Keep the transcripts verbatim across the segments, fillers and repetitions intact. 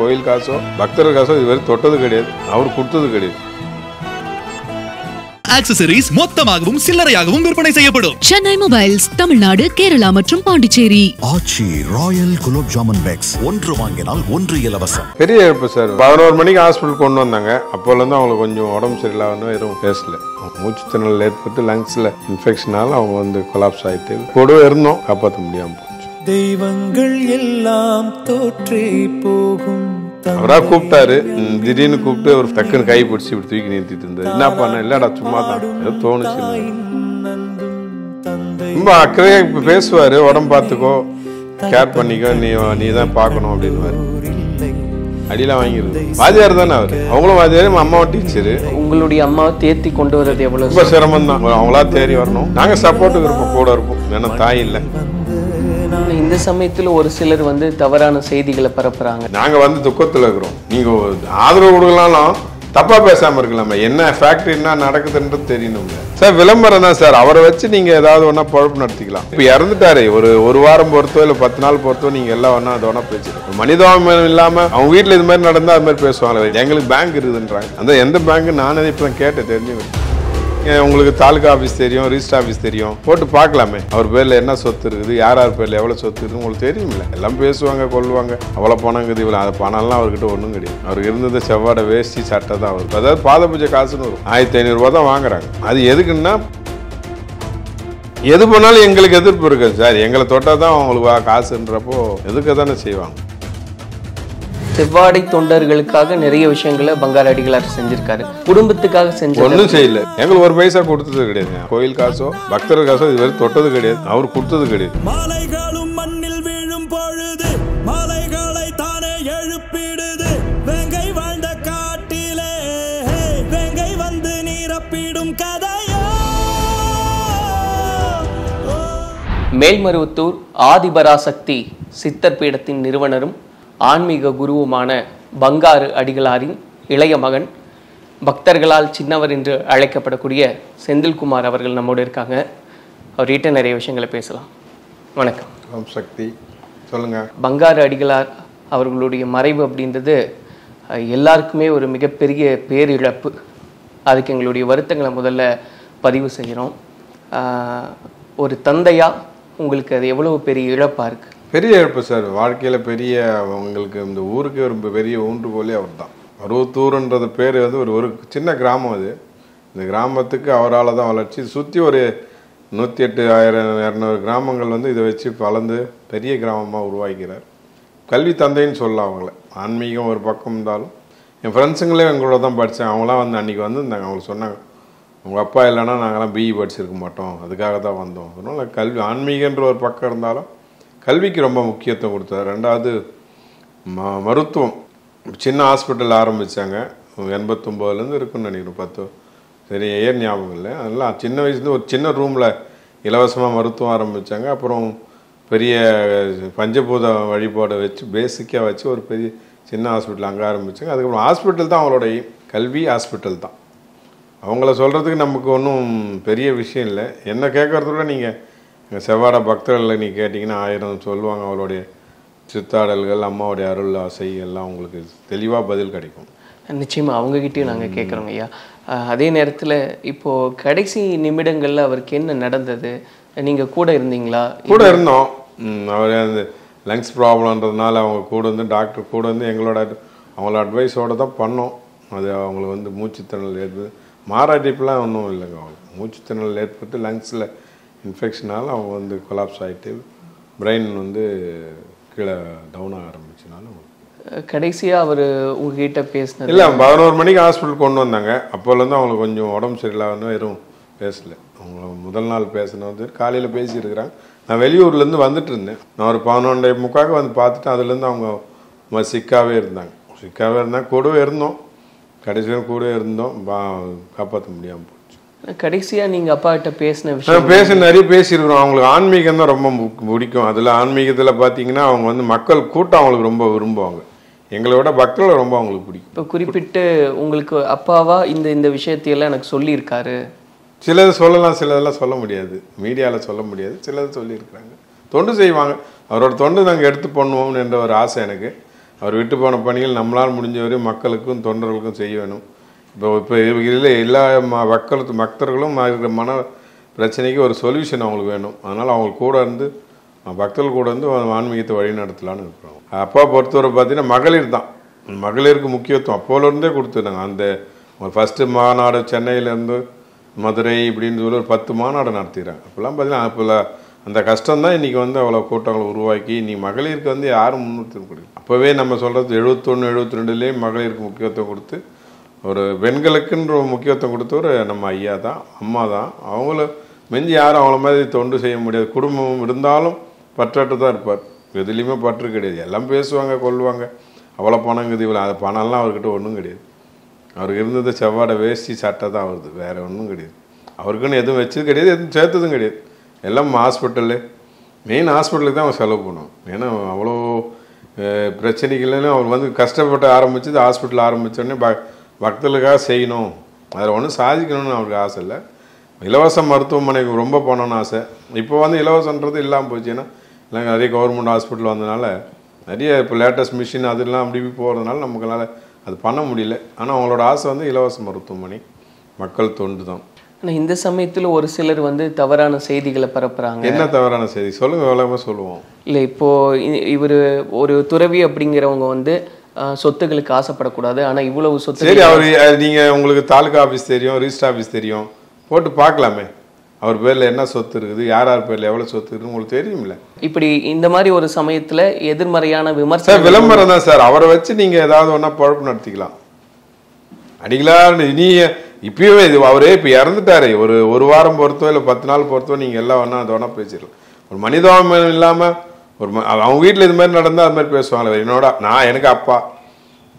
கோயில் காசோ பக்தர் காசோ இதுவரை தொட்டது கிடையாது, அவர் கொடுத்தது கிடையாது. Accessories மொத்தமாகவும் சில்லறையாகவும் விற்பனை செய்யப்படும். சென்னை மொபைல்ஸ், தமிழ்நாடு, கேரளா மற்றும் பாண்டிச்சேரி. ஆச்சி ராயல் குலோப் ஜாமன் பேக்ஸ் ஒன்று வாங்கினால் ஒன்று இலவசம். பெரிய இழப்பு சார். பதினோரு மணிக்கு ஹாஸ்பிட்டல் கொண்டு வந்தாங்க. அப்போலேருந்து அவங்களுக்கு கொஞ்சம் உடம்பு சரியில்லாம எதுவும் பேசல. மூச்சு திணறல் ஏற்பட்டு லங்ஸில் இன்ஃபெக்ஷனால் அவங்க வந்து கொலாப்ஸ் ஆகிட்டு கூடவே இருந்தோம், காப்பாற்ற முடியாமல் போச்சு. தெய்வங்கள் எல்லாம் தோற்றே போகும். அவராக கூப்பிட்டாரு, திடீர்னு கூப்பிட்டு அவர் டக்குன்னு கை பிடிச்சி இப்படி தூக்கி நிறுத்திட்டு இருந்தார். என்ன பண்ண இல்லடா சும்மா தான் ஏதோ தோணுச்சு. ரொம்ப அக்கறையாக இப்போ பேசுவார், உடம்பு பார்த்துக்கோ, கேர் பண்ணிக்கோ, நீ நீ தான் பார்க்கணும் அப்படின்வாரு. அடியெல்லாம் வாங்கிடுது. வாதியார் தானே அவர், அவங்களும் வாதியார், அம்மாவை டீச்சரு. உங்களுடைய அம்மாவை தேர்த்தி கொண்டு வர்றது எவ்வளோ ரொம்ப சிரமம் தான். அவங்களா தேடி வரணும், நாங்கள் சப்போர்ட்டுக்கு இருப்போம், கூட இருப்போம். ஏன்னா தாய் இல்லை. இந்த சமயத்துல ஒரு சிலர் வந்து தவறான செய்திகளை பரப்புறாங்க. நாங்க வந்து துக்கத்துல இருக்கிறோம், நீங்க ஆதரவு கொடுக்கலாம், தப்பா பேசாம இருக்கலாமா, என்ன ஃபேக்டரி என்ன நடக்குதுன்றது தெரியணுங்க சார். விளம்பரம் தான் சார், அவரை வச்சு நீங்க ஏதாவது ஒன்னா பொழப்பு நடத்திக்கலாம். இப்ப இறந்துட்டாரு, ஒரு ஒரு வாரம் பொறுத்தோ இல்ல பத்து நாள் பொறுத்தோ நீங்க எல்லாம் ஒன்னா அதோட பேசுறீங்க. மனிதாபிமானம் இல்லாம அவங்க வீட்டுல இது மாதிரி நடந்தா அது மாதிரி பேசுவாங்க. எங்களுக்கு பேங்க் இருக்குதுன்றாங்க, அந்த எந்த பேங்க் நானே இப்ப கேட்ட தெரிஞ்சுக்கிறேன். உங்களுக்கு தாலுகா ஆஃபீஸ் தெரியும், ரிஜிஸ்டர் ஆஃபீஸ் தெரியும், போட்டு பார்க்கலாமே அவர் பேரில் என்ன சொத்து இருக்குது, யார் யார் பேரில் எவ்வளோ சொத்து இருக்குதுன்னு உங்களுக்கு தெரியுமில்ல. எல்லாம் பேசுவாங்க, கொள்வாங்க, அவ்வளோ பணங்குது இவ்வளோ. அது பணம்லாம் அவர்கிட்ட ஒன்றும் கிடையாது. அவருக்கு இருந்தது செவ்வாடை வேஷ்டி சட்டை தான் அவருக்கு. அதாவது பாத பூஜை காசுன்னு வரும், ஆயிரத்தி ஐநூறுரூவா தான் வாங்குறாங்க. அது எதுக்குன்னா எது பண்ணாலும் எங்களுக்கு எதிர்ப்பு இருக்குது சார். எங்களை தொட்டால் தான் அவங்களுக்கு காசுன்றப்போ எதுக்க தானே செய்வாங்க. செவ்வாடை தொண்டர்களுக்காக நிறைய விஷயங்களை பங்காரு அடிகளார் செஞ்சிருக்காரு, குடும்பத்துக்காக செஞ்சு ஒன்றும் செய்யல. எங்களுக்கு ஒரு பைசா கொடுத்தது கிடையாது, கோயில் காசோ பக்தர் காசோ இதுவரை தொட்டது கிடையாது, அவர் கொடுத்தது கிடையாது. மாலைகளும் மண்ணில் வீழும் பொழுது மாலைகளை தானே எழுப்பிடுது. வேங்கை வாழ்ந்த காட்டிலே வேங்கை வந்து நீரப்பிடும் கதையோ. மேல்மருவத்தூர் ஆதிபராசக்தி சித்தர் பீடத்தின் நிறுவனரும் ஆன்மீக குருவுமான பங்காரு அடிகளாரின் இளைய மகன், பக்தர்களால் சின்னவர் என்று அழைக்கப்படக்கூடிய செந்தில்குமார் அவர்கள் நம்மோடு இருக்காங்க. அவர்கிட்ட நிறைய விஷயங்களை பேசலாம். வணக்கம் சக்தி, சொல்லுங்கள். பங்காரு அடிகளார் அவர்களுடைய மறைவு அப்படின்றது எல்லாருக்குமே ஒரு மிகப்பெரிய பேரிழப்பு. அதுக்கு எங்களுடைய வருத்தங்களை முதல்ல பதிவு செய்கிறோம். ஒரு தந்தையாக உங்களுக்கு அது எவ்வளோ பெரிய இழப்பாக இருக்குது? பெரிய இழப்பு சார், வாழ்க்கையில் பெரிய. அவங்களுக்கு இந்த ஊருக்கு ஒரு பெரிய ஊன்றுகோலே அவர் தான். மருவத்தூருன்றது பேர் வந்து ஒரு ஒரு சின்ன கிராமம். அது இந்த கிராமத்துக்கு அவரால் தான் வளர்ச்சி. சுற்றி ஒரு நூற்றி எட்டு ஆயிரம் இரநூறு கிராமங்கள் வந்து இதை வச்சு வளர்ந்து பெரிய கிராமமாக உருவாக்கிறார். கல்வி தந்தைன்னு சொல்லலாம் அவங்கள. ஆன்மீகம் ஒரு பக்கம் இருந்தாலும் என் ஃப்ரெண்ட்ஸுங்களே எங்களோட தான் படித்தேன். அவங்களாம் வந்து அன்றைக்கி வந்து நாங்கள் அவங்களுக்கு சொன்னாங்க, உங்கள் அப்பா இல்லைன்னா நாங்களாம் பிஇ படிச்சிருக்க மாட்டோம், அதுக்காக தான் வந்தோம். அதனால கல்வி ஆன்மீகன்ற ஒரு பக்கம் இருந்தாலும் கல்விக்கு ரொம்ப முக்கியத்துவம் கொடுத்தார். ரெண்டாவது ம மருத்துவம் சின்ன ஹாஸ்பிட்டல் ஆரம்பித்தாங்க எண்பத்தொம்போதுலேருந்து இருக்குன்னு நினைக்கிறேன், பத்து சரி ஏர் ஞாபகம் இல்லை. அதெல்லாம் சின்ன வயசுலேருந்து ஒரு சின்ன ரூமில் இலவசமாக மருத்துவம் ஆரம்பித்தாங்க. அப்புறம் பெரிய பஞ்சபூத வழிபாடை வச்சு பேசிக்காக வச்சு ஒரு பெரிய சின்ன ஹாஸ்பிட்டல் அங்கே ஆரம்பித்தாங்க. அதுக்கப்புறம் ஹாஸ்பிட்டல் தான் அவங்களோட கல்வி ஹாஸ்பிட்டல் தான். அவங்கள சொல்கிறதுக்கு நமக்கு ஒன்றும் பெரிய விஷயம் இல்லை. என்ன கேட்குறதோட நீங்கள் எங்கள் செவ்வாடை பக்தர்களில் நீ கேட்டிங்கன்னா ஆயிரம் சொல்லுவாங்க. அவருடைய சித்தாடல்கள், அம்மாவுடைய அருள் ஆசைகள்லாம் அவங்களுக்கு தெளிவாக பதில் கிடைக்கும். நிச்சயமாக அவங்கக்கிட்டேயும் நாங்கள் கேட்குறோங்க ஐயா. அதே நேரத்தில் இப்போது கடைசி நிமிடங்களில் அவருக்கு என்ன நடந்தது? நீங்கள் கூட இருந்தீங்களா? கூட இருந்தோம். அவர் அந்த லங்ஸ் ப்ராப்ளம்ன்றதுனால அவங்க கூட வந்து டாக்டர் கூட வந்து எங்களோட அவங்களோட அட்வைஸோடு தான் பண்ணோம். அது அவங்களுக்கு வந்து மூச்சுத்திணல் ஏற்படுது, மாராட்டிப்புலாம் ஒன்றும் இல்லைங்க. அவங்களுக்கு மூச்சுத்திணல் ஏற்பட்டு லங்ஸில் இன்ஃபெக்ஷனால் அவங்க வந்து கொலாப்ஸ் ஆகிட்டு பிரெயின் வந்து கீழே டவுன் ஆக ஆரம்பிச்சுனாலும். கடைசியாக அவர் உங்ககிட்ட பேசினது இல்லை, பதினோரு மணிக்கு ஹாஸ்பிட்டல் கொண்டு வந்தாங்க. அப்போலேருந்து அவங்களுக்கு கொஞ்சம் உடம்பு சரியில்லாமல் எதுவும் பேசலை. அவங்க முதல் நாள் பேசினது காலையில் பேசியிருக்கிறாங்க. நான் வெளியூர்லேருந்து வந்துட்டு இருந்தேன். நான் ஒரு பதினொன்றரை முக்காக வந்து பார்த்துட்டு அதுலேருந்து அவங்க சிக்காகவே இருந்தாங்க. சிக்காகவே இருந்தால் கூடவே இருந்தோம், கடைசியாக கூடவே இருந்தோம், காப்பாற்ற முடியாமல் போய். கடைசியாக நீங்கள் அப்பாட்ட பேசின விஷயம் பேச நிறைய பேசியிருக்கிறோம். அவங்களுக்கு ஆன்மீகம் தான் ரொம்ப பிடிக்கும். அதில் ஆன்மீகத்தில் பார்த்தீங்கன்னா அவங்க வந்து மக்கள் கூட்டம் அவங்களுக்கு ரொம்ப விரும்புவாங்க. எங்களை விட பக்தர்களை ரொம்ப அவங்களுக்கு பிடிக்கும். இப்போ குறிப்பிட்டு உங்களுக்கு அப்பாவா இந்த இந்த விஷயத்தையெல்லாம் எனக்கு சொல்லியிருக்காரு. சிலது சொல்லலாம், சிலதெல்லாம் சொல்ல முடியாது, மீடியாவில் சொல்ல முடியாது. சிலது சொல்லியிருக்கிறாங்க, தொண்டு செய்வாங்க. அவரோட தொண்டு நாங்கள் எடுத்து பண்ணுவோம்னு என்ற ஒரு ஆசை எனக்கு. அவர் விட்டு போன பணிகள் நம்மளால் முடிஞ்சவரை மக்களுக்கும் தொண்டர்களுக்கும் செய்ய வேணும். இப்போ இப்போ இதில் எல்லா மக்களுக்கு பக்தர்களும் இருக்கிற மன பிரச்சனைக்கு ஒரு சொல்யூஷன் அவங்களுக்கு வேணும். அதனால் அவங்களுக்கு கூட இருந்து பக்தர்கள் கூட இருந்து ஆன்மீகத்தை வழி நடத்தலான்னு இருக்கிறோம். அப்பா பொறுத்தவரை பார்த்தீங்கன்னா மகளிர் தான், மகளிருக்கு முக்கியத்துவம் அப்போலேருந்தே கொடுத்துருந்தாங்க. அந்த ஃபஸ்ட்டு மாநாடு சென்னையிலேருந்து மதுரை இப்படின்னு சொல்லி ஒரு பத்து மாநாடு நடத்திடுறாங்க. அப்போல்லாம் பார்த்தீங்கன்னா அப்போல்லாம் அந்த கஷ்டம்தான் இன்றைக்கி வந்து அவ்வளோ கூட்டங்களை உருவாக்கி இன்றைக்கி மகளிருக்கு வந்து யாரும் முன்னிறுத்தம் கொடுக்கல. அப்போவே நம்ம சொல்கிறது எழுபத்தொன்று எழுபத்தி ரெண்டுலேயே மகளிருக்கு முக்கியத்துவம் கொடுத்து ஒரு பெண்களுக்குன்ற முக்கியத்துவம் கொடுத்தவர் நம்ம ஐயா தான், அம்மா தான். அவங்கள மிஞ்சி யாரும் அவங்கள மாதிரி தொண்டு செய்ய முடியாது. குடும்பம் இருந்தாலும் பற்றாட்டு தான் இருப்பார், எதுலேயுமே பற்று கிடையாது. எல்லாம் பேசுவாங்க கொள்வாங்க, அவ்வளோ பணங்குது இவ்வளோ, அது பணம்லாம் அவர்கிட்ட ஒன்றும் கிடையாது. அவருக்கு இருந்தது செவ்வாடை வேஷ்டி சட்டை தான் வருது, வேறு ஒன்றும் கிடையாது. அவருக்குன்னு எதுவும் வச்சது கிடையாது, எதுவும் சேர்த்ததும் கிடையாது. எல்லாம் ஹாஸ்பிட்டலு, மெயின் ஹாஸ்பிட்டலுக்கு தான் அவர் செலவு பண்ணுவோம். ஏன்னா அவ்வளோ பிரச்சனைகள்லாம் அவர் வந்து கஷ்டப்பட்டு ஆரம்பிச்சது. ஹாஸ்பிட்டல் ஆரம்பித்தோடனே ப பக்தர்களுக்காக செய்யணும், அதில் ஒன்றும் சாதிக்கணும்னு அவருக்கு ஆசை இல்லை. இலவச மருத்துவமனைக்கு ரொம்ப போகணுன்னு ஆசை. இப்போ வந்து இலவசன்றது இல்லாமல் போச்சு. ஏன்னா இல்லை நிறைய கவர்மெண்ட் ஹாஸ்பிட்டல் வந்ததுனால நிறைய இப்போ லேட்டஸ்ட் மிஷின் அதெல்லாம் அப்படி போகிறதுனால நமக்குனால அது பண்ண முடியல. ஆனால் அவங்களோட ஆசை வந்து இலவச மருத்துவமனை, மக்கள் தொண்டு தான். ஆனால் இந்த சமயத்தில் ஒரு சிலர் வந்து தவறான செய்திகளை பரப்புகிறாங்க. என்ன தவறான செய்தி சொல்லுங்கள், எவ்வளோ சொல்லுவோம். இல்லை இப்போது இவர் ஒரு துறவி அப்படிங்கிறவங்க வந்து சொத்துக்களுக்கு ஆசைப்படக்கூடாது, ஆனால் இவ்வளவு சொத்து. சரி, அவர் நீங்கள் உங்களுக்கு தாலுக்கா ஆஃபீஸ் தெரியும், ரிஜிஸ்டர் ஆஃபீஸ் தெரியும், போட்டு பார்க்கலாமே அவர் பேரில் என்ன சொத்து இருக்குது, யார் யார் பேரில் எவ்வளோ சொத்து இருக்குதுன்னு உங்களுக்கு தெரியுமில்ல. இப்படி இந்த மாதிரி ஒரு சமயத்தில் எதிர்மறையான விமர்சனம் விளம்பரம் தான் சார். அவரை வச்சு நீங்கள் ஏதாவது ஒன்றா பழப்பு நடத்திக்கலாம். அடிகளார் இனி இப்போயுமே இது அவரே இப்போ இறந்துட்டார். ஒரு ஒரு வாரம் பொறுத்தோ இல்லை பத்து நாள் பொறுத்தோ நீங்கள் எல்லாம் ஒன்றா அது ஒன்றா பேசிடலாம். ஒரு மனிதாபம் இல்லாமல் ஒரு அவங்க வீட்டில் இது மாதிரி நடந்தால் அது மாதிரி பேசுவாங்களே. என்னோட நான் எனக்கு அப்பா,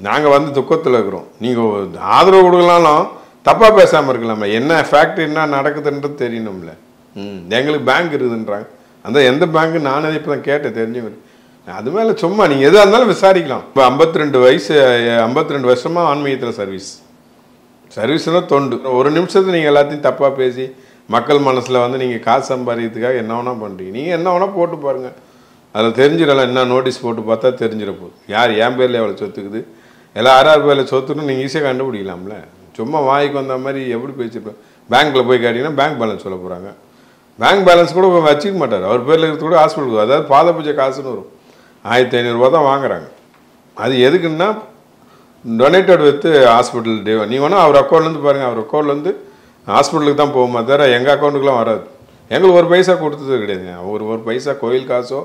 நாங்கள் வந்து துக்கத்தில் இருக்கிறோம், நீங்கள் ஆதரவு கொடுக்கலாம்லாம், தப்பாக பேசாமல் இருக்கலாம்ல. என்ன ஃபேக்ட்ரி என்ன நடக்குதுன்றது தெரியணும்ல. ம் எங்களுக்கு பேங்க் இருக்குதுன்றாங்க. அந்த எந்த பேங்க்கு நானே இப்போ தான் கேட்டேன் தெரிஞ்சவங்க. அது மேலே சும்மா நீங்கள் எதாக இருந்தாலும் விசாரிக்கலாம். இப்போ ஐம்பத்தி ரெண்டு வயசு ஐம்பத்தி ரெண்டு வருஷமாக ஆன்மீகத்தில் சர்வீஸ் சர்வீஸ்னால் தொண்டு. ஒரு நிமிஷத்தில் நீங்கள் எல்லாத்தையும் தப்பாக பேசி மக்கள் மனசில் வந்து நீங்கள் காசு சம்பாதிக்கிறதுக்காக என்ன வேணா பண்ணுறீங்க. நீங்கள் என்ன வேணா போட்டு பாருங்கள், அதில் தெரிஞ்சிடலாம். என்ன நோட்டீஸ் போட்டு பார்த்தா தெரிஞ்சிட போகுது யார் என் பேரில் எவ்வளோ சொத்துக்குது, எல்லாம் ஆறாறு பேரில் சொத்துக்குன்னு நீங்கள் ஈஸியாக கண்டுபிடிக்கலாம்ல. சும்மா வாய்க்கு வந்த மாதிரி எப்படி பேசிப்பேன். பேங்க்கில் போய் கேட்டிங்கன்னா பேங்க் பேலன்ஸ் சொல்ல போகிறாங்க. பேங்க் பேலன்ஸ் கூட வச்சுக்க மாட்டார், அவர் பேரில் இருக்கிறது கூட ஹாஸ்பிட்டலுக்கு, அதாவது பாத பூஜை காசுன்னு வரும், ஆயிரத்தி ஐநூறுரூவா தான் வாங்குறாங்க. அது எதுக்குன்னா டொனேட்டட் வித்து ஹாஸ்பிட்டல் டே. நீங்கள் வேணால் அவர் அக்கௌண்ட்லேருந்து பாருங்கள், அவர் அக்கௌண்ட்லேருந்து ஹாஸ்பிட்டலுக்கு தான் போகுமா தவிர எங்கள் அக்கௌண்ட்டுக்குலாம் வராது. எங்களுக்கு ஒரு பைசா கொடுத்தது கிடையாதுங்க. அவர் ஒரு பைசா கோயில் காசோ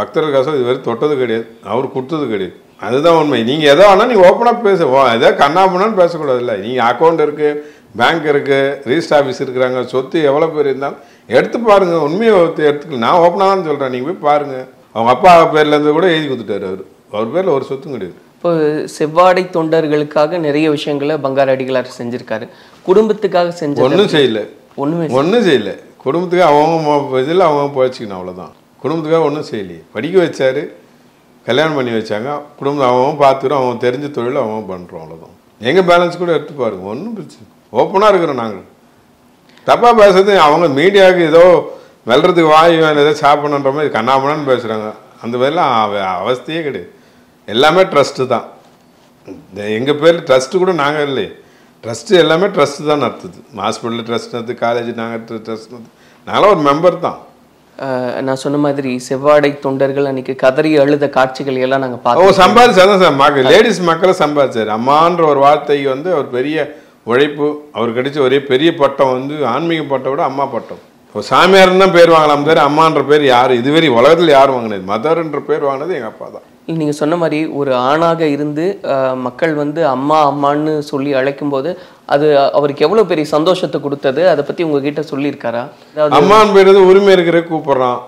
பக்தர்கள் காசோ இது வரைக்கும் தொட்டது கிடையாது, அவர் கொடுத்தது கிடையாது. அதுதான் உண்மை. நீங்கள் எதோ ஆனால் நீங்கள் ஓப்பனாக பேசுவோம், எதோ கண்ணாப்பண்ணான்னு பேசக்கூடாது. இல்லை நீங்கள் அக்கௌண்ட் இருக்குது, பேங்க் இருக்குது, ரிஜிஸ்டர் ஆஃபீஸ் இருக்கிறாங்க, சொத்து எவ்வளோ பேர் இருந்தாலும் எடுத்து பாருங்கள். உண்மையை எடுத்துக்கலாம். நான் ஓப்பனாக தான் சொல்கிறேன், நீங்கள் போய் பாருங்கள். அவங்க அப்பா பேர்லேருந்து கூட எழுதி கொடுத்துட்டார், அவர் அவர் பேரில் ஒரு சொத்தும் கிடையாது. இப்போ செவ்வாடை தொண்டர்களுக்காக நிறைய விஷயங்களை பங்காரு அடிகளார் செஞ்சுருக்காரு. குடும்பத்துக்காக செஞ்சு ஒன்றும் செய்யலை, ஒன்றுமே ஒன்றும் செய்யலை. குடும்பத்துக்கு அவங்க இதில் அவங்க பழச்சிக்கணும், அவ்வளோதான். குடும்பத்துக்காக ஒன்றும் செய்யலையே. படிக்க வச்சார், கல்யாணம் பண்ணி வச்சாங்க, குடும்பம் அவன் பார்த்துக்கிறோம், அவன் தெரிஞ்ச தொழில் அவன் பண்ணுறோம், அவ்வளோதான். எங்கள் பேலன்ஸ் கூட எடுத்து பாருங்கள், ஒன்றும் பிரச்சனை. ஓப்பனாக இருக்கிறோம் நாங்கள். தப்பாக பேசுறது அவங்க மீடியாவுக்கு ஏதோ வெல்றதுக்கு வாய் வேணும், ஏதோ சாப்பிடணுன்ற மாதிரி கண்ணாமணான்னு பேசுகிறாங்க. அந்த மாதிரிலாம் அவஸ்தையே கிடையாது. எல்லாமே ட்ரஸ்ட்டு தான். எங்கள் பேரில் ட்ரஸ்ட்டு கூட நாங்கள் இல்லையே. ட்ரஸ்ட்டு எல்லாமே ட்ரஸ்ட்டு தான் நடத்துது. ஹாஸ்பிட்டலில் ட்ரஸ்ட் நடத்து, காலேஜ் நாங்கள் ட்ரஸ்ட் நடத்து, நாங்களாம் ஒரு மெம்பர் தான். நான் சொன்ன மாதிரி செவ்வாடை தொண்டர்கள் அன்னைக்கு கதறி அழுத காட்சிகள் எல்லாம் நாங்கள் பார்த்தோம். சம்பாதிச்சாதான் சார் மக்கள், லேடிஸ் மக்களை சம்பாதிச்சார். அம்மான்ற ஒரு வார்த்தைக்கு வந்து அவர் பெரிய உழைப்பு, அவர் கிடைச்ச ஒரே பெரிய பட்டம் வந்து ஆன்மீக பட்டம் விட அம்மா பட்டம். இப்போ சாமியார்னு தான் பேர் வாங்கலாம் தவிர அம்மான்ற பேர் யார் இதுவரை உலகத்தில் யார் வாங்கினது. மதர்ன்ற பேர் வாங்கினது எங்கள் அப்பா தான். நீங்கள் சொன்ன மாதிரி ஒரு ஆணாக இருந்து மக்கள் வந்து அம்மா அம்மான்னு சொல்லி அழைக்கும் போது அது அவருக்கு எவ்வளோ பெரிய சந்தோஷத்தை கொடுத்தது, அதை பற்றி உங்ககிட்ட சொல்லியிருக்காரா? அம்மான்னு பேர் உரிமை இருக்கிற கூப்பிட்றான்,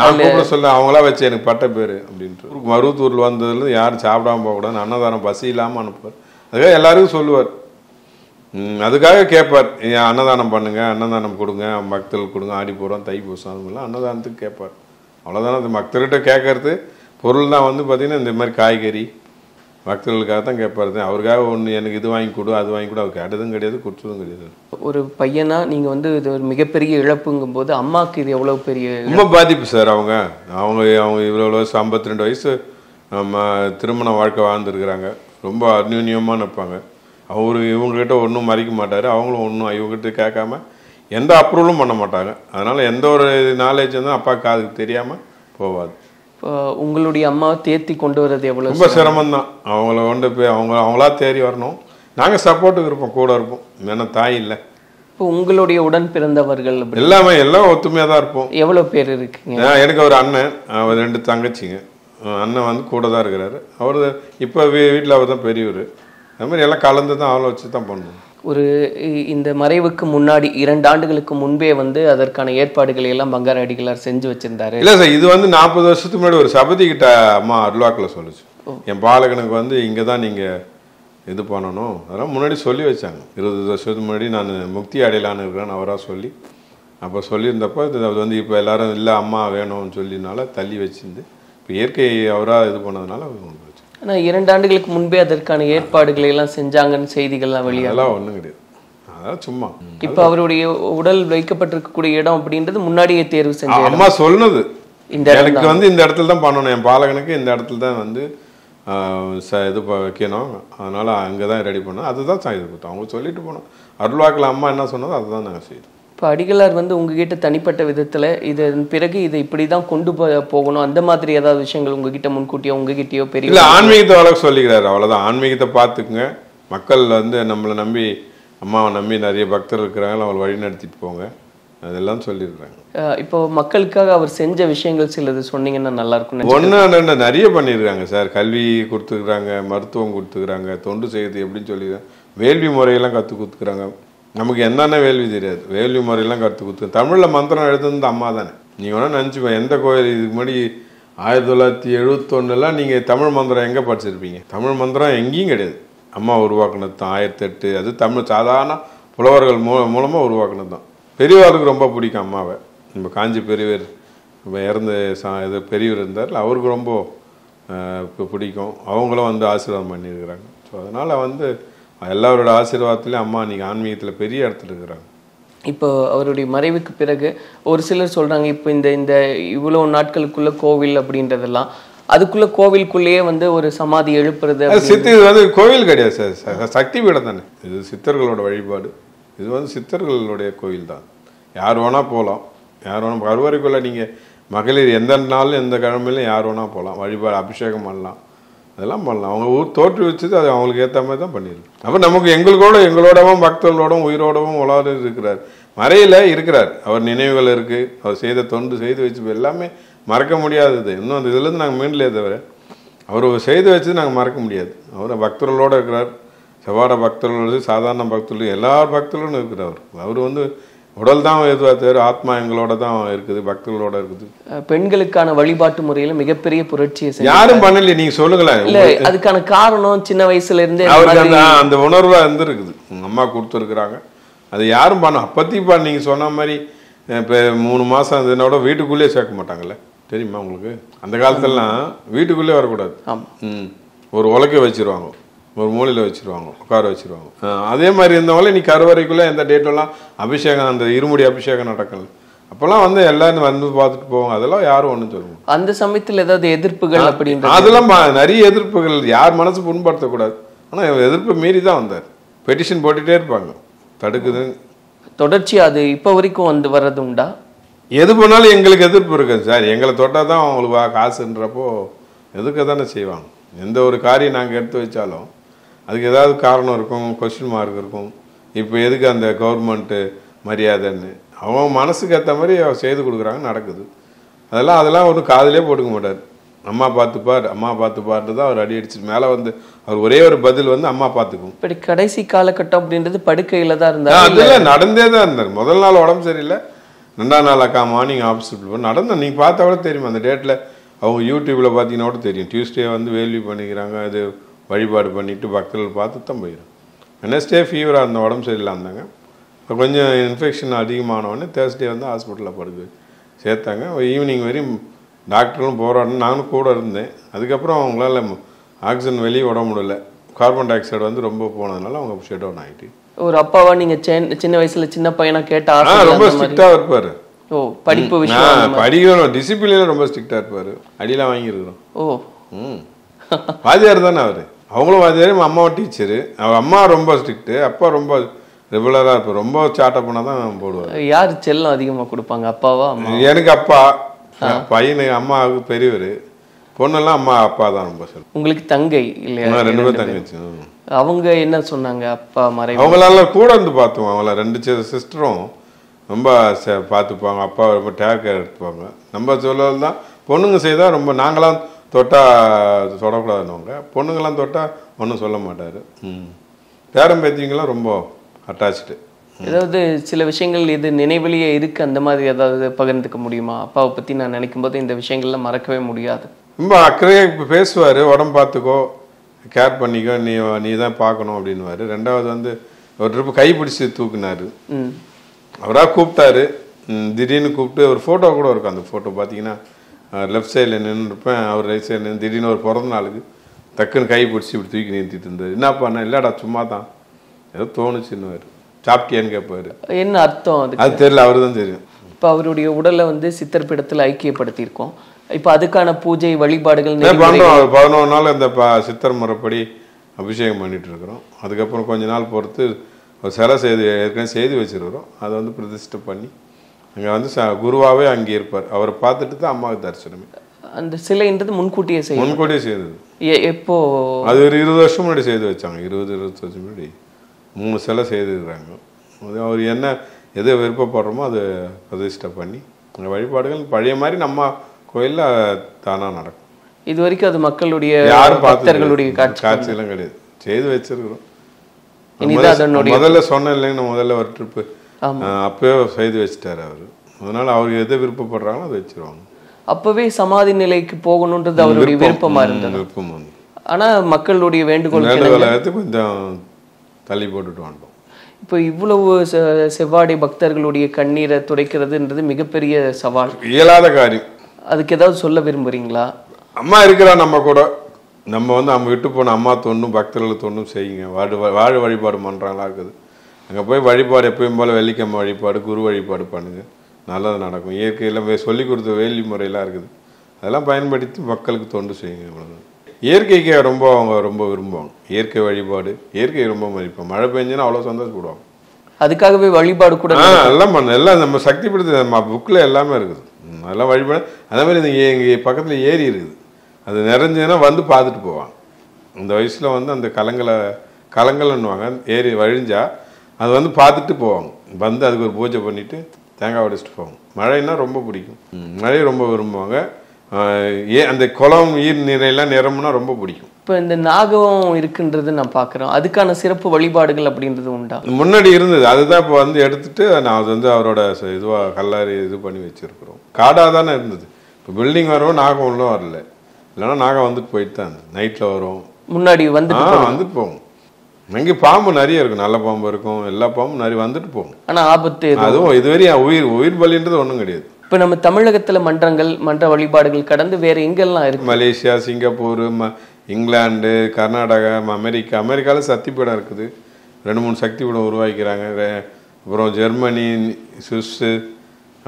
நான் கூட சொல்ல அவங்களா வச்சு எனக்கு பட்ட பேர் அப்படின்ட்டு. மருவத்தூரில் வந்ததுலேருந்து யாரும் சாப்பிடாமல் போகக்கூடாது, அன்னதானம் பசி இல்லாமல் அனுப்புவார். அதுக்காக எல்லாருக்கும் சொல்லுவார், அதுக்காக கேட்பார், அன்னதானம் பண்ணுங்கள், அன்னதானம் கொடுங்க, பக்தர்கள் கொடுங்க, ஆடி போகிறோம் தை பூசம் அதுமாதிரிலாம் அன்னதானத்துக்கு கேட்பார். அவ்வளோதானே. அது பக்தர்கிட்ட கேட்கறது பொருள் தான் வந்து பார்த்திங்கன்னா இந்த மாதிரி காய்கறி பக்தர்களுக்காக தான் கேட்பார். அவருக்காக ஒன்று எனக்கு இது வாங்கி கொடு அது வாங்கி கொடு, அவருக்கு அடுதும் கிடையாது, குற்றதும் கிடையாது. ஒரு பையனாக நீங்கள் வந்து இது ஒரு மிகப்பெரிய இழப்புங்கும் போது அம்மாவுக்கு இது எவ்வளோ பெரிய ரொம்ப பாதிப்பு சார். அவங்க அவங்க அவங்க இவ்வளோ வயசு ஐம்பத்தி ரெண்டு வயசு நம்ம திருமண வாழ்க்கை வாழ்ந்துருக்கிறாங்க. ரொம்ப அந்யோன்யமாக நிற்பாங்க. அவரு இவங்ககிட்ட ஒன்றும் மறைக்க மாட்டார், அவங்களும் ஒன்றும் இவங்ககிட்ட கேட்காம எந்த அப்ரூவலும் பண்ண மாட்டாங்க. அதனால் எந்த ஒரு நாலேஜ் இருந்தால் அப்பாவுக்கு அதுக்கு தெரியாமல் போகாது. உங்களுடைய அம்மாவை தேத்தி கொண்டு வர்றது எவ்வளோ ரொம்ப சிரமந்தான். அவங்கள கொண்டு போய் அவங்க அவங்களா தேடி வரணும். நாங்கள் சப்போர்ட்டுக்கு இருப்போம், கூட இருப்போம். ஏன்னா தாய் இல்லை. இப்போ உங்களுடைய உடன் பிறந்தவர்கள் எல்லாமே எல்லாம் ஒத்துமையாக தான் இருப்போம். எவ்வளோ பேர் இருக்குங்க? எனக்கு ஒரு அண்ணன், அவர் ரெண்டு தங்கச்சிங்க. அண்ணன் வந்து கூட தான் இருக்கிறாரு. அவர் இப்போ வீ வீட்டில் அவர் தான் பெரியவர். அது மாதிரி எல்லாம் கலந்து தான் ஆலோசித்து தான் பண்ணுவோம். ஒரு இந்த மறைவுக்கு முன்னாடி இரண்டு ஆண்டுகளுக்கு முன்பே வந்து அதற்கான ஏற்பாடுகளை எல்லாம் பங்காரு அடிகளார் செஞ்சு வச்சிருந்தாரு இல்லை சார்? இது வந்து நாற்பது வருஷத்துக்கு முன்னாடி ஒரு சபதி கிட்ட அம்மா அருள்வாக்கில் சொல்லிச்சு, என் பாலகனுக்கு வந்து இங்கே தான் நீங்கள் இது பண்ணணும். அதெல்லாம் முன்னாடி சொல்லி வச்சாங்க. இருபது வருஷத்துக்கு முன்னாடி நான் முக்தி அடையலான்னு இருக்கிறேன்னு அவராக சொல்லி அப்போ சொல்லியிருந்தப்போ இது அது வந்து இப்போ எல்லாரும் இல்லை அம்மா வேணும்னு சொல்லினால தள்ளி வச்சிருந்து இப்போ இயற்கை அவராக இது பண்ணதுனால ஒன்று. ஆனால் இரண்டு ஆண்டுகளுக்கு முன்பே அதற்கான ஏற்பாடுகளை எல்லாம் செஞ்சாங்கன்னு செய்திகள்லாம் வெளியாகலாம். ஒன்றும் கிடையாது, அதான் சும்மா. இப்போ அவருடைய உடல் வைக்கப்பட்டிருக்கக்கூடிய இடம் அப்படின்றது முன்னாடியே தேர்வு செஞ்சு அம்மா சொன்னது, இந்த எனக்கு வந்து இந்த இடத்துல தான் பண்ணணும், என் பாலகனுக்கு இந்த இடத்துல தான் வந்து ச இது வைக்கணும், அதனால் அங்கே தான் ரெடி பண்ணோம். அதுதான் இது கொடுத்தோம். அவங்க சொல்லிட்டு போனோம். அருள்வாக்கில் அம்மா என்ன சொன்னதோ அதுதான் நாங்கள் செய்தோம். இப்போ அடிகளார் வந்து உங்ககிட்ட தனிப்பட்ட விதத்தில் இதன் பிறகு இதை இப்படி தான் கொண்டு போகணும் அந்த மாதிரி ஏதாவது விஷயங்கள் உங்ககிட்ட முன்கூட்டியோ உங்ககிட்டயோ பெரிய இல்லை? ஆன்மீகத்தை வளர்க்க சொல்லிக்கிறாரு, அவ்வளோதான். ஆன்மீகத்தை பார்த்துக்குங்க, மக்கள் வந்து நம்மளை நம்பி அம்மாவை நம்பி நிறைய பக்தர் இருக்கிறாங்க, அவங்களை வழி நடத்திட்டு போங்க, அதெல்லாம் சொல்லியிருக்காங்க. இப்போ மக்களுக்காக அவர் செஞ்ச விஷயங்கள் சிலது சொன்னீங்கன்னா நல்லாயிருக்கும். ஒன்று நிறைய பண்ணியிருக்காங்க சார். கல்வி கொடுத்துருக்குறாங்க, மருத்துவம் கொடுத்துக்கிறாங்க, தொண்டு செய்கிறது எப்படின்னு சொல்லிடுறாங்க, வேள்வி முறையெல்லாம் கற்றுக் கொடுத்துக்கிறாங்க. நமக்கு என்னென்ன வேள்வி தெரியாது, வேள்வி முறையெல்லாம் கற்றுக் கொடுத்து தமிழில் மந்திரம் எழுதுனது அம்மா தானே. நீங்கள் வேணால் நினச்சிப்போம், எந்த கோயில் இதுக்கு முன்னாடி ஆயிரத்தி தொள்ளாயிரத்தி எழுபத்தொன்னுலாம் நீங்கள் தமிழ் மந்திரம் எங்கே படிச்சிருப்பீங்க? தமிழ் மந்திரம் எங்கேயும் கிடையாது. அம்மா உருவாக்குனது தான் ஆயிரத்தெட்டு. அது தமிழ் சாதாரண புலவர்கள் மூ மூலமாக உருவாக்குனது தான். பெரியவருக்கு ரொம்ப பிடிக்கும் அம்மாவை. நம்ம காஞ்சி பெரியவர் இப்போ இறந்து சா இது பெரியவர் இருந்தார், அவருக்கு ரொம்ப இப்போ பிடிக்கும். அவங்களும் வந்து ஆசீர்வாதம் பண்ணியிருக்கிறாங்க. ஸோ அதனால் வந்து எல்லாரோட ஆசீர்வாதத்துலேயும் அம்மா இன்றைக்கி ஆன்மீகத்தில் பெரிய இடத்துல இருக்கிறாங்க. இப்போ அவருடைய மறைவுக்கு பிறகு ஒரு சிலர் சொல்கிறாங்க, இப்போ இந்த இந்த இவ்வளோ நாட்களுக்குள்ளே கோவில் அப்படின்றதெல்லாம் அதுக்குள்ளே கோவிலுக்குள்ளேயே வந்து ஒரு சமாதி எழுப்புறது சித்து இது வந்து கோவில் கிடையாது சார், சக்தி பீடம் தானே. இது சித்தர்களோட வழிபாடு. இது வந்து சித்தர்களுடைய கோவில் தான். யார் வேணால் போகலாம், யார் வேணால் கருவறைக்குள்ளே. நீங்கள் மகளிர் எந்த நாளும் எந்த கிழமையிலும் யார் வேணால் போகலாம், வழிபாடு அபிஷேகம் பண்ணலாம், அதெல்லாம் பண்ணலாம். அவங்க ஊர் தோற்று வச்சது அது அவங்களுக்கு ஏற்ற மாதிரி தான் பண்ணிடலாம். அப்போ நமக்கு எங்களோட எங்களோடவும் பக்தர்களோடவும் உயிரோடவும் உலக இருக்கிறார், மறையில் இருக்கிறார். அவர் நினைவுகள் இருக்குது, அவர் செய்த தொண்டு செய்து வச்சு எல்லாமே மறக்க முடியாதது. இன்னும் அந்த இதுலேருந்து நாங்கள் மீண்டலே தவிர அவர் செய்து வச்சது நாங்கள் மறக்க முடியாது. அவர் பக்தர்களோடு இருக்கிறார், செவ்வாட பக்தர்களோடு சாதாரண பக்தர்களும் எல்லா பக்தர்களும் இருக்கிறார். அவர் வந்து உடல் தான் எதுவாக தவிர ஆத்மா எங்களோட தான் இருக்குது, பக்தர்களோட இருக்குது. பெண்களுக்கான வழிபாட்டு முறையில மிகப்பெரிய புரட்சியை யாரும் பண்ணலையே, நீங்க சொல்லுங்களேன். இல்லை அதுக்கான காரணம் சின்ன வயசுல இருந்தே அவருக்கு அந்த அந்த உணர்வா இருந்துருக்குது, அம்மா கொடுத்துருக்குறாங்க. அது யாரும் பண்ண அப்பத்திப்பா நீங்க சொன்ன மாதிரி இப்போ மூணு மாசம் இருந்ததுனோட வீட்டுக்குள்ளேயே சேர்க்க மாட்டாங்கல்ல, தெரியுமா உங்களுக்கு? அந்த காலத்துலலாம் வீட்டுக்குள்ளே வரக்கூடாது. ம் ஒரு உலக்கை வச்சிருவாங்க, ஒரு மூலையில் வச்சுருவாங்க, உட்கார வச்சுருவாங்க. அதே மாதிரி இருந்தவங்களே இன்றைக்கி கருவறைக்குள்ளே எந்த டேட்டெல்லாம் அபிஷேகம், அந்த இருமுடி அபிஷேகம் நடக்கல. அப்போல்லாம் வந்து எல்லாரும் வந்து பார்த்துட்டு போவாங்க. அதெல்லாம் யாரும் ஒன்றும் சொல்லுவாங்க. அந்த சமயத்தில் ஏதாவது எதிர்ப்புகள் அப்படின்னு அதெல்லாம் நிறைய எதிர்ப்புகள், யார் மனசு புண்படுத்தக்கூடாது. ஆனால் எதிர்ப்பு மீறி தான் வந்தார். பெட்டிஷன் போட்டுகிட்டே இருப்பாங்க, தடுக்குது தொடர்ச்சி. அது இப்போ வரைக்கும் வந்து வர்றது உண்டா? எது பண்ணாலும் எங்களுக்கு எதிர்ப்பு இருக்குது சார். எங்களை தொட்டால் தான் அவங்களுக்கு வா காசுன்றப்போ எதுக்க தானே செய்வாங்க. எந்த ஒரு காரியம் நாங்கள் எடுத்து வச்சாலும் அதுக்கு ஏதாவது காரணம் இருக்கும், கொஸ்டின் மார்க் இருக்கும். இப்போ எதுக்கு அந்த கவர்மெண்ட்டு மரியாதைன்னு அவன் மனசுக்கு ஏற்ற மாதிரி அவன் செய்து கொடுக்குறாங்க, நடக்குது. அதெல்லாம் அதெல்லாம் ஒரு காதிலே போட்டுக்க மாட்டார். அம்மா பார்த்துப்பார், அம்மா பார்த்துப்பார்ட்டு தான் அவர் அடி அடிச்சிட்டு மேலே வந்து அவர் ஒரே ஒரு பதில் வந்து அம்மா பார்த்துக்கும். இப்படி கடைசி காலகட்டம் அப்படின்றது படுக்கையில் தான் இருந்தார். அதெல்லாம் நடந்தே தான் இருந்தார். முதல் நாள் உடம்பு சரியில்லை, ரெண்டாம் நாள் அக்கா மார்னிங் ஹாஸ்பிட்டல் நடந்த நீங்கள் பார்த்தா கூட தெரியும். அந்த டேட்டில் அவங்க யூடியூப்பில் பார்த்தீங்கன்னா கூட தெரியும், டியூஸ்டே வந்து வேள்வி பண்ணிக்கிறாங்க, அது வழிபாடு பண்ணிவிட்டு பக்தர்கள் பார்த்து தான் போயிடும். வெனஸ்டே ஃபீவராக இருந்த உடம்பு சரியில்லாம் இருந்தாங்க. இப்போ கொஞ்சம் இன்ஃபெக்ஷன் அதிகமானவொடனே தேர்ஸ்டே வந்து ஹாஸ்பிட்டலில் படுத்து சேர்த்தாங்க. ஈவினிங் வரையும் டாக்டரும் போராடணும், நானும் கூட இருந்தேன். அதுக்கப்புறம் அவங்களால ஆக்சிஜன் வெளியே விட முடியல, கார்பன் டை ஆக்சைடு வந்து ரொம்ப போனதுனால அவங்க ஷட் டவுன் ஆகிட்டு. ஒரு அப்பாவா நீங்கள் சின்ன வயசில் சின்ன பையனாக கேட்டால் ரொம்ப ஸ்ட்ரிக்டாக இருப்பார். ஓ படிப்பு விஷயம் படிக்கணும், டிசிப்ளினில் ரொம்ப ஸ்ட்ரிக்டாக இருப்பார். அடியெலாம் வாங்கியிருக்கிறோம். ஓ ம் வாத்தியார் தானே அவர், அவங்களும் வாத்தியார், அம்மாவும் டீச்சரு. அவர் அம்மா ரொம்ப ஸ்ட்ரிக்ட்டு, அப்பா ரொம்ப ரெகுலராக இருப்பார். ரொம்ப சாட்டை பண்ணால் தான் போடுவார். யார் செல்லம் அதிகமாக கொடுப்பாங்க, அப்பாவா அம்மா? எனக்கு அப்பா, பையனு அம்மாவுக்கு பெரியவர், பொண்ணெல்லாம் அம்மா அப்பா தான் ரொம்ப செல்லம். உங்களுக்கு தங்கை இல்லையா? ரெண்டு பேரும் தங்கை. அவங்க என்ன சொன்னாங்க அப்பா மறை? அவங்களால கூட வந்து பார்த்துவோம். அவங்கள ரெண்டு சிஸ்டரும் ரொம்ப பார்த்துப்பாங்க. அப்பா ரொம்ப டேக் கேர் எடுத்துப்பாங்க. நம்ம சொல்லலாம் தான் பொண்ணுங்க செய்தால் ரொம்ப, நாங்களாம் தொட்டால் தொடக்கூடாதுன்னவங்க, பொண்ணுங்களாம் தொட்டால் ஒன்றும் சொல்ல மாட்டார். பேரம் பேத்திங்களாம் ரொம்ப அட்டாச்சு. ஏதாவது சில விஷயங்கள் இது நினைவிலேயே இருக்குது, அந்த மாதிரி ஏதாவது பகிர்ந்துக்க முடியுமா? அப்பாவை பற்றி நான் நினைக்கும் போது இந்த விஷயங்கள்லாம் மறக்கவே முடியாது. ரொம்ப அக்கறையாக இப்போ பேசுவார். உடம்பு பார்த்துக்கோ, கேர் பண்ணிக்கோ, நீ நீ தான் பார்க்கணும் அப்படின்வார். ரெண்டாவது வந்து ஒரு ட்ரிப்பு கைப்பிடிச்சி தூக்குனார். அவராக கூப்பிட்டாரு, திடீர்னு கூப்பிட்டு ஒரு ஃபோட்டோ கூட இருக்கும். அந்த ஃபோட்டோ பார்த்தீங்கன்னா லெஃப்ட் சைடில் நின்றுருப்பேன், அவர் ரைட் சைடில் நின்று திடீர்னு ஒரு பிறந்த நாளுக்கு டக்குன்னு கை பிடிச்சி இப்படி தூக்கி நிறுத்திட்டு இருந்தார். என்ன பண்ணா, இல்லைடா சும்மா தான், ஏதோ தோணுச்சுன்னுவார். சாப்பிட்டியான்னு கேட்பார். என்ன அர்த்தம் அது அது தெரியல, அவரு தான் தெரியும். இப்போ அவருடைய உடலை வந்து சித்திரப்பிடத்தில் ஐக்கியப்படுத்தியிருக்கோம். இப்போ அதுக்கான பூஜை வழிபாடுகள் பண்ணுறோம். அவர் பதினோரு நாள் அந்த ப சித்திர முறைப்படி அபிஷேகம் பண்ணிகிட்டு இருக்கிறோம். அதுக்கப்புறம் கொஞ்ச நாள் பொறுத்து ஒரு சிலை செய்து ஏற்கனவே செய்து வச்சுருக்கிறோம். அதை வந்து பிரதிஷ்டை பண்ணி அங்கே வந்து ச குருவாகவே அங்கே இருப்பார். அவரை பார்த்துட்டு தான் அம்மாவுக்கு தரிசனமே. அந்த சிலைன்றது முன்கூட்டியே செய்யும். முன்கூட்டியே செய்தது. ஏ எப்போது? அது ஒரு இருபது வருஷம் முன்னாடி செய்து வச்சாங்க. இருபது இருபத்தி வருஷம் முன்னாடி மூணு சிலை செய்துருக்குறாங்க. அவர் என்ன எது விருப்பப்படுறோமோ அதை பிரதிஷ்டை பண்ணி அந்த வழிபாடுகள் பழைய மாதிரி நம்ம கோயிலில் தானாக நடக்கும். இது வரைக்கும் அது மக்களுடைய யாரும் பார்த்தவர்களுடைய காட்சி காட்சியெல்லாம் கிடையாது, செய்து வச்சுருக்கிறோம். முதல்ல சொன்ன இல்லைங்கண்ணா, முதல்ல ஒரு ட்ரிப்பு அப்பவே செய்து வச்சுட்டாரு அவரு. அதனால அவருக்கு எதை விருப்பப்படுறாங்களோ அதை வச்சிருவாங்க. அப்பவே சமாதி நிலைக்கு போகணுன்றது அவருடைய விருப்பமா இருந்தது. விருப்பம் வந்து ஆனா மக்களுடைய வேண்டுகோள் கொஞ்சம் தள்ளி போட்டுட்டு வந்தோம். இப்போ இவ்வளவு செவ்வாடை பக்தர்களுடைய கண்ணீரை துடைக்கிறதுன்றது மிகப்பெரிய சவால், இயலாத காரியம். அதுக்கு ஏதாவது சொல்ல விரும்புறீங்களா? அம்மா இருக்கிறா நம்ம கூட, நம்ம வந்து நம்ம விட்டு போன அம்மா தொண்ணும் பக்தர்கள் தொண்ணும் செய்யுங்க. வாடு வாழ வழிபாடு பண்ணுறாங்களா இருக்குது. அங்கே போய் வழிபாடு எப்பயும் போல் வெள்ளிக்கிழமை வழிபாடு, குரு வழிபாடு பண்ணுங்கள், நல்லது நடக்கும். இயற்கையில் சொல்லி கொடுத்த வேலி முறையெல்லாம் இருக்குது, அதெல்லாம் பயன்படுத்தி மக்களுக்கு தொண்டு செய்யுங்க. இவ்வளோ இயற்கைக்கு ரொம்ப அவங்க ரொம்ப விரும்புவாங்க. இயற்கை வழிபாடு இயற்கையை ரொம்ப மதிப்பாங்க. மழை பெஞ்சுன்னா அவ்வளோ சந்தோஷப்படுவாங்க. அதுக்காகவே வழிபாடு கூட எல்லாம் பண்ண எல்லாம் நம்ம சக்தி படுத்து நம்ம புக்கில் எல்லாமே இருக்குது. அதெல்லாம் வழிபாடு. அதே மாதிரி இந்த எங்கள் பக்கத்தில் ஏரி இருக்குது, அது நிறைஞ்சதுன்னா வந்து பார்த்துட்டு போவாங்க. இந்த வயசில் வந்து அந்த கலங்களை கலங்கள்ன்னுவாங்க, ஏரி வழிஞ்சால் அது வந்து பார்த்துட்டு போவாங்க. வந்து அதுக்கு ஒரு பூஜை பண்ணிவிட்டு தேங்காய் உடைச்சிட்டு போவாங்க. மழைன்னா ரொம்ப பிடிக்கும், மழையை ரொம்ப விரும்புவாங்க. ஏ அந்த குளம் நீர் நிறையெல்லாம் நிரம்புனா ரொம்ப பிடிக்கும். இப்போ இந்த நாகம் இருக்குன்றது நான் பார்க்குறேன், அதுக்கான சிறப்பு வழிபாடுகள் அப்படின்றது உண்டா? முன்னாடி இருந்தது, அதுதான் இப்போ வந்து எடுத்துகிட்டு நான் அது வந்து அவரோட இதுவாக கல்லாரி இது பண்ணி வச்சுருக்குறோம். காடாக தானே இருந்தது, இப்போ பில்டிங் வரவும் நாகம் ஒன்றும் வரல. இல்லைன்னா நாகம் வந்துட்டு போயிட்டு தான் இருந்தது, நைட்டில் வரும். முன்னாடி வந்து வந்துட்டு போகும். அங்கே பாம்பு நிறைய இருக்கும், நல்ல பாம்பு இருக்கும், எல்லா பாம்பும் நிறைய வந்துட்டு போகும். ஆனால் ஆபத்து அதுவும் இதுவரையும் உயிர் உயிர் பலின்றது ஒன்றும் கிடையாது. இப்போ நம்ம தமிழகத்தில் மன்றங்கள் மன்ற வழிபாடுகள் கடந்து வேறு எங்கெல்லாம் இருக்குது? மலேசியா, சிங்கப்பூர், ம இங்கிலாண்டு, கர்நாடகா, அமெரிக்கா. அமெரிக்காவில் சக்தி பீடம் இருக்குது, ரெண்டு மூணு சக்தி பீடம் உருவாக்கிறாங்க. அப்புறம் ஜெர்மனி, சுவிஸ்ஸு,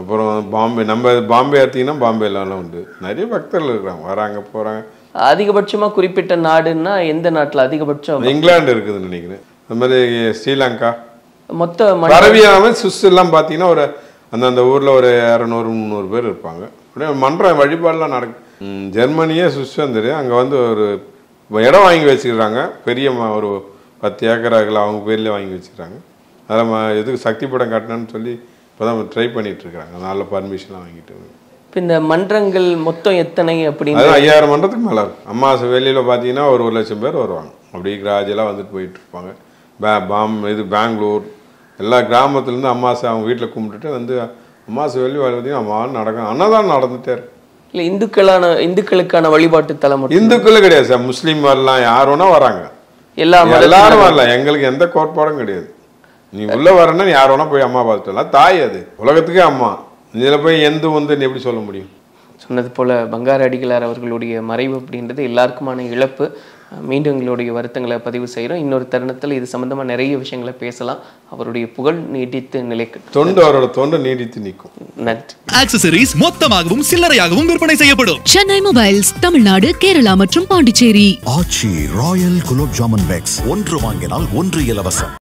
அப்புறம் பாம்பே. நம்ம பாம்பே எடுத்திங்கன்னா பாம்பேலாம் உண்டு. நிறைய பக்தர்கள் இருக்கிறாங்க, வராங்க போகிறாங்க. அதிகபட்சமாக குறிப்பிட்ட நாடுன்னா எந்த நாட்டில் அதிகபட்சம்? இங்கிலாண்டு இருக்குதுன்னு நினைக்கிறேன், அது மாதிரி ஸ்ரீலங்கா. மொத்த பரவியாமல் சுவிஸ்லாம் பார்த்தீங்கன்னா ஒரு அந்தந்த ஊரில் ஒரு இரநூறு முந்நூறு பேர் இருப்பாங்க. அப்படியே மன்ற வழிபாடெலாம் நடக்கு. ஜெர்மனியே சுவிஸ்ஸும் தெரியும். அங்கே வந்து ஒரு இடம் வாங்கி வச்சுக்கிறாங்க, பெரிய ஒரு பத்து ஏக்கராக்கள் அவங்க பேர்லேயே வாங்கி வச்சுக்கிறாங்க. அதில் எதுக்கு சக்தி படம் கட்டணும்னு சொல்லி இப்போ தான் ட்ரை பண்ணிகிட்ருக்குறாங்க. நல்ல பர்மிஷன்லாம் வாங்கிட்டு இந்த மன்றங்கள் மொத்தம் எத்தனை அப்படின்னு ஐயாயிரம் மன்றத்துக்கு மேலே இருக்கும். அம்மா வெளியில் பார்த்தீங்கன்னா ஒரு ஒரு லட்சம் பேர் வருவாங்க. அப்படி கிராஜெல்லாம் வந்துட்டு போயிட்டுருப்பாங்க. பே பாம் இது பெங்களூர் எல்லா கிராமத்துலேருந்து அம்மாசை அவங்க வீட்டில் கும்பிட்டுட்டு வந்து அம்மாசை வெளி பார்த்தீங்கன்னா அம்மாவும் நடக்கும். அன்னதானம் நடந்துகிட்டே இருக்கும். இல்லை இந்துக்களான இந்துக்களுக்கான வழிபாட்டு தலைமுறை இந்துக்களும் கிடையாது சார், முஸ்லீம் வரலாம், யாருன்னா வராங்க. எல்லா எல்லாரும் வரலாம், எங்களுக்கு எந்த கோட்பாடும் கிடையாது. நீ உள்ளே வரேன்னா நீ யாரோனா போய் அம்மா பார்த்துட்டலாம். தாய் அது உலகத்துக்கே அம்மா. இதில் போய் எந்த ஒன்று எப்படி சொல்ல முடியும்? சொன்னது போல் பங்காரு அடிகளார் அவர்களுடைய மறைவு அப்படின்றது எல்லாருக்குமான இழப்பு. மீண்டும் எங்களுடைய வருத்தங்களை பதிவு செய்கிறோம். இன்னொரு தருணத்தில் இது சம்பந்தமாக நிறைய விஷயங்களை பேசலாம். அவருடைய புகழ் நீடித்து நிலைக்கும், தொண்டு அவரோட தொண்டு நீடித்து நிற்கும். நன்றி. ஆக்சசரிஸ் மொத்தமாகவும் சில்லறையாகவும் விற்பனை செய்யப்படும். சென்னை மொபைல்ஸ், தமிழ்நாடு, கேரளா மற்றும் பாண்டிச்சேரி. ஆச்சி ராயல் குலோப் ஜாமன் பேக்ஸ், ஒன்று வாங்கினால் ஒன்று இலவசம்.